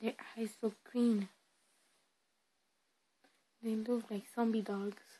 Their eyes look green. They look like zombie dogs.